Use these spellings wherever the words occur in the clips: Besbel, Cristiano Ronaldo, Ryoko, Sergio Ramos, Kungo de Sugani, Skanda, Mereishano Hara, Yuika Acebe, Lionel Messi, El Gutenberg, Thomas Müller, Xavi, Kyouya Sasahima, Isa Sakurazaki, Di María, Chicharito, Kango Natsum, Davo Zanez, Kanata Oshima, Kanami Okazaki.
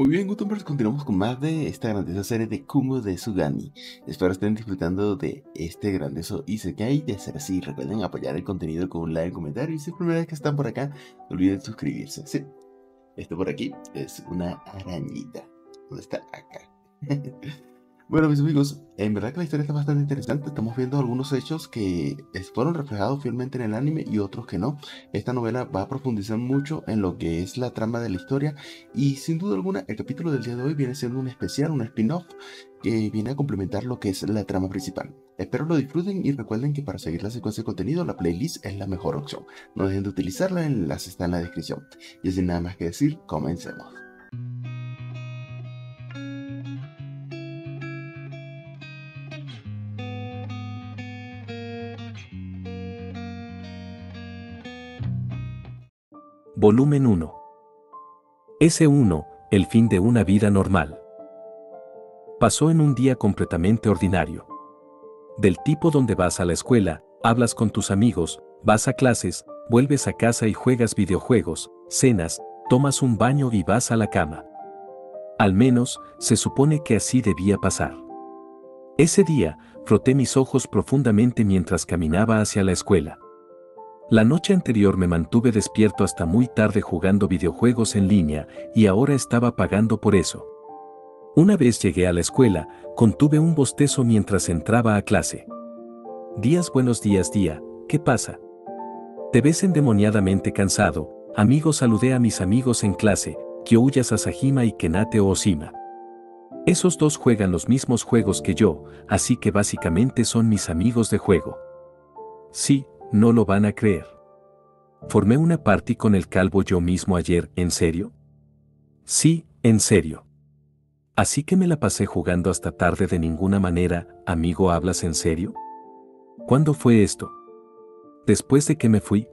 Muy bien, Gutenberg, continuamos con más de esta grandiosa serie de Kungo de Sugani. Espero estén disfrutando de este grandioso Isekai. De ser así, recuerden apoyar el contenido con un like, comentario. Y si es la primera vez que están por acá, no olviden suscribirse. Sí, esto por aquí es una arañita. ¿Dónde está? Acá. Bueno, mis amigos, en verdad que la historia está bastante interesante. Estamos viendo algunos hechos que fueron reflejados fielmente en el anime y otros que no. Esta novela va a profundizar mucho en lo que es la trama de la historia. Y sin duda alguna, el capítulo del día de hoy viene siendo un especial, un spin-off, que viene a complementar lo que es la trama principal. Espero lo disfruten y recuerden que para seguir la secuencia de contenido, la playlist es la mejor opción. No dejen de utilizarla, el enlace está en la descripción. Y sin nada más que decir, comencemos. Volumen 1. S1, el fin de una vida normal. Pasó en un día completamente ordinario. Del tipo donde vas a la escuela, hablas con tus amigos, vas a clases, vuelves a casa y juegas videojuegos, cenas, tomas un baño y vas a la cama. Al menos, se supone que así debía pasar. Ese día, froté mis ojos profundamente mientras caminaba hacia la escuela. La noche anterior me mantuve despierto hasta muy tarde jugando videojuegos en línea y ahora estaba pagando por eso. Una vez llegué a la escuela, contuve un bostezo mientras entraba a clase. Días buenos días día, ¿qué pasa? Te ves endemoniadamente cansado, amigo. Saludé a mis amigos en clase, Kyouya Sasahima y Kanata Oshima. Esos dos juegan los mismos juegos que yo, así que básicamente son mis amigos de juego. Sí. No lo van a creer. ¿Formé una party con el calvo yo mismo ayer, en serio? Sí, en serio. Así que me la pasé jugando hasta tarde de ninguna manera, amigo. ¿Hablas en serio? ¿Cuándo fue esto? Después de que me fui.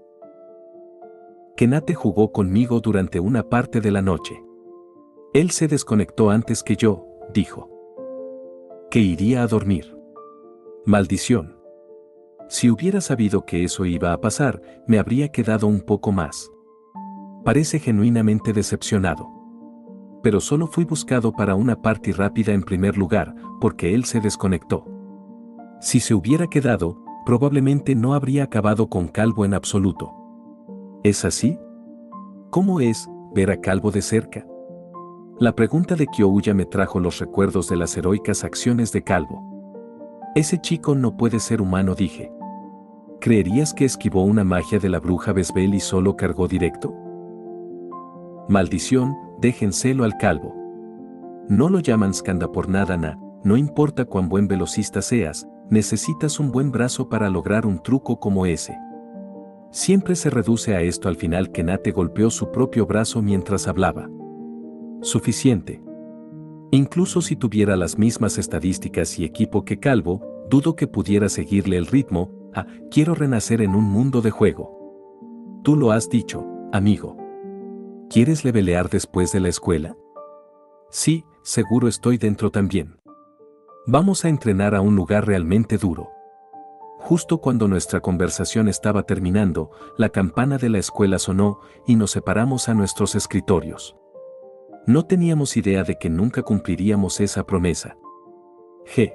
Kanata jugó conmigo durante una parte de la noche. Él se desconectó antes que yo, dijo que iría a dormir. Maldición. Si hubiera sabido que eso iba a pasar, me habría quedado un poco más. Parece genuinamente decepcionado. Pero solo fui buscado para una party rápida en primer lugar, porque él se desconectó. Si se hubiera quedado, probablemente no habría acabado con Calvo en absoluto. ¿Es así? ¿Cómo es ver a Calvo de cerca? La pregunta de Kyouya me trajo los recuerdos de las heroicas acciones de Calvo. Ese chico no puede ser humano, dije. ¿Creerías que esquivó una magia de la bruja Besbel y solo cargó directo? Maldición, déjenselo al calvo. No lo llaman Skanda por nada, no importa cuán buen velocista seas, necesitas un buen brazo para lograr un truco como ese. Siempre se reduce a esto. Al final Kanata golpeó su propio brazo mientras hablaba. Suficiente. Incluso si tuviera las mismas estadísticas y equipo que Calvo, dudo que pudiera seguirle el ritmo. Quiero renacer en un mundo de juego. Tú lo has dicho, amigo. ¿Quieres levelear después de la escuela? Sí, seguro estoy dentro también. Vamos a entrenar a un lugar realmente duro. Justo cuando nuestra conversación estaba terminando, la campana de la escuela sonó y nos separamos a nuestros escritorios. No teníamos idea de que nunca cumpliríamos esa promesa. G.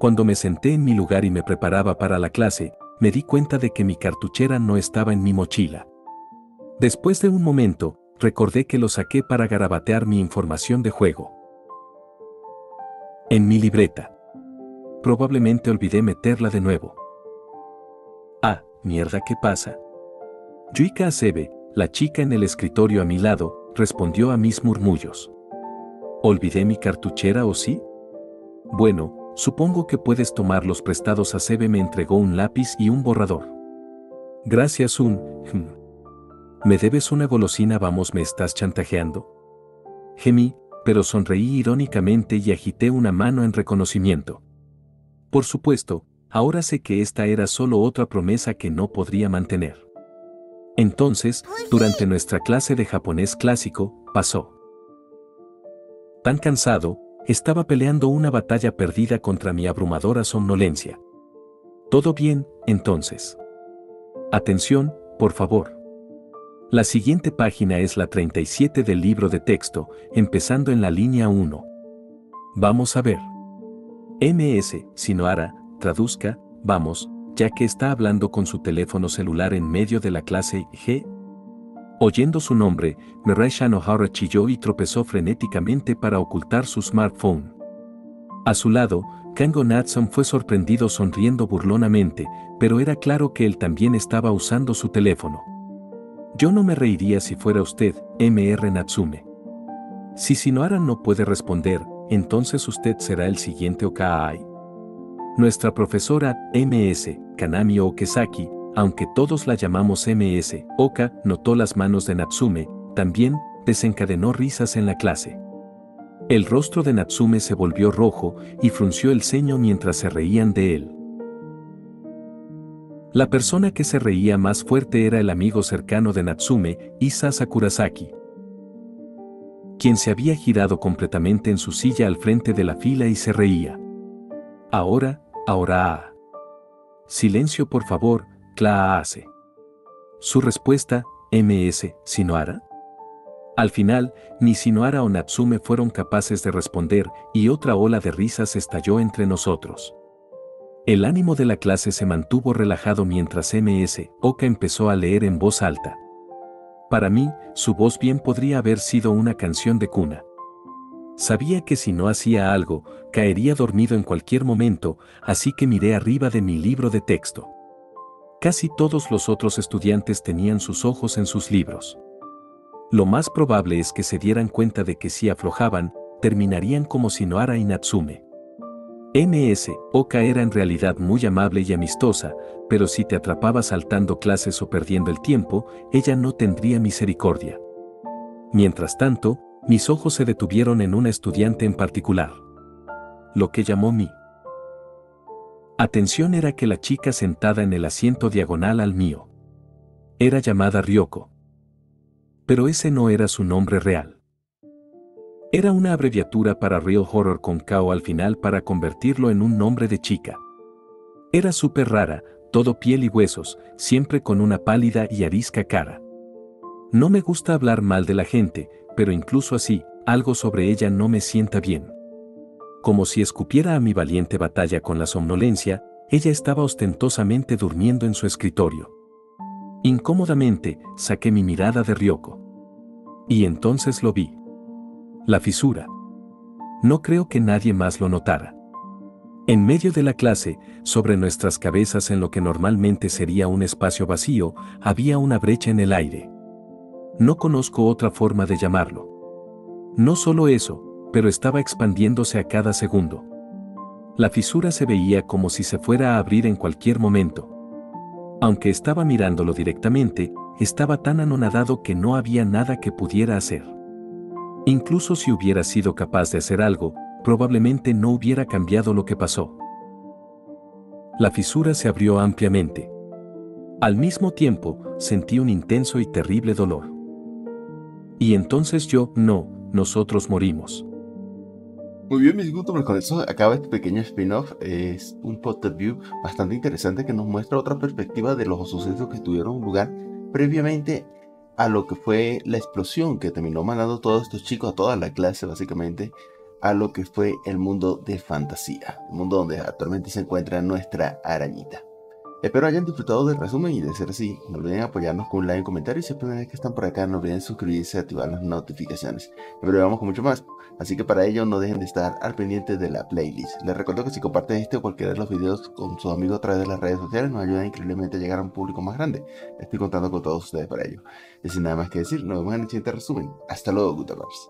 Cuando me senté en mi lugar y me preparaba para la clase, me di cuenta de que mi cartuchera no estaba en mi mochila. Después de un momento, recordé que lo saqué para garabatear mi información de juego en mi libreta. Probablemente olvidé meterla de nuevo. Mierda, ¿qué pasa? Yuika Acebe, la chica en el escritorio a mi lado, respondió a mis murmullos. ¿Olvidé mi cartuchera o sí? Bueno, supongo que puedes tomar los prestados. Acebe me entregó un lápiz y un borrador. Gracias. ¿Me debes una golosina? Vamos, ¿me estás chantajeando? Gemí, pero sonreí irónicamente y agité una mano en reconocimiento. Por supuesto, ahora sé que esta era solo otra promesa que no podría mantener. Entonces, durante nuestra clase de japonés clásico, pasó. Tan cansado, estaba peleando una batalla perdida contra mi abrumadora somnolencia. Todo bien, entonces. Atención, por favor. La siguiente página es la 37 del libro de texto, empezando en la línea 1. Vamos a ver. MS, Shinohara, traduzca, vamos, ya que está hablando con su teléfono celular en medio de la clase G. Oyendo su nombre, Mereishano Hara chilló y tropezó frenéticamente para ocultar su smartphone. A su lado, Kango Natsum fue sorprendido sonriendo burlonamente, pero era claro que él también estaba usando su teléfono. Yo no me reiría si fuera usted, Mr. Natsume. Si Shinohara no puede responder, entonces usted será el siguiente Okai. Nuestra profesora, MS, Kanami Okazaki, aunque todos la llamamos MS, Oka, notó las manos de Natsume, también desencadenó risas en la clase. El rostro de Natsume se volvió rojo y frunció el ceño mientras se reían de él. La persona que se reía más fuerte era el amigo cercano de Natsume, Isa Sakurazaki, quien se había girado completamente en su silla al frente de la fila y se reía. Ahora. Silencio por favor, clase. Su respuesta, MS, Shinohara. Al final, ni Shinohara o Natsume fueron capaces de responder y otra ola de risas estalló entre nosotros. El ánimo de la clase se mantuvo relajado mientras MS, Oka empezó a leer en voz alta. Para mí, su voz bien podría haber sido una canción de cuna. Sabía que si no hacía algo, caería dormido en cualquier momento, así que miré arriba de mi libro de texto. Casi todos los otros estudiantes tenían sus ojos en sus libros. Lo más probable es que se dieran cuenta de que si aflojaban, terminarían como Shinohara y Natsume. MS, Oka era en realidad muy amable y amistosa, pero si te atrapaba saltando clases o perdiendo el tiempo, ella no tendría misericordia. Mientras tanto, mis ojos se detuvieron en una estudiante en particular. Lo que llamó mi atención era que la chica sentada en el asiento diagonal al mío era llamada Ryoko. Pero ese no era su nombre real. Era una abreviatura para Real Horror con K al final para convertirlo en un nombre de chica. Era súper rara, todo piel y huesos, siempre con una pálida y arisca cara. No me gusta hablar mal de la gente, pero incluso así, algo sobre ella no me sienta bien. Como si escupiera a mi valiente batalla con la somnolencia, ella estaba ostentosamente durmiendo en su escritorio. Incómodamente, saqué mi mirada de Ryoko. Y entonces lo vi. La fisura. No creo que nadie más lo notara. En medio de la clase, sobre nuestras cabezas en lo que normalmente sería un espacio vacío, había una brecha en el aire. No conozco otra forma de llamarlo. No solo eso, pero estaba expandiéndose a cada segundo. La fisura se veía como si se fuera a abrir en cualquier momento. Aunque estaba mirándolo directamente, estaba tan anonadado que no había nada que pudiera hacer. Incluso si hubiera sido capaz de hacer algo, probablemente no hubiera cambiado lo que pasó. La fisura se abrió ampliamente. Al mismo tiempo, sentí un intenso y terrible dolor. Y entonces nosotros morimos. Muy bien, mis gustos, con eso acaba este pequeño spin-off. Es un point of view bastante interesante que nos muestra otra perspectiva de los sucesos que tuvieron lugar previamente a lo que fue la explosión que terminó mandando a todos estos chicos, a toda la clase básicamente, a lo que fue el mundo de fantasía, el mundo donde actualmente se encuentra nuestra arañita. Espero hayan disfrutado del resumen y de ser así, no olviden apoyarnos con un like y un comentario. Y si es la primera vez que están por acá, no olviden suscribirse y activar las notificaciones. Pero vamos con mucho más, así que para ello no dejen de estar al pendiente de la playlist. Les recuerdo que si comparten este o cualquiera de los videos con sus amigos a través de las redes sociales, nos ayudan increíblemente a llegar a un público más grande. Estoy contando con todos ustedes para ello. Y sin nada más que decir, nos vemos en el siguiente resumen. Hasta luego, Gutabars.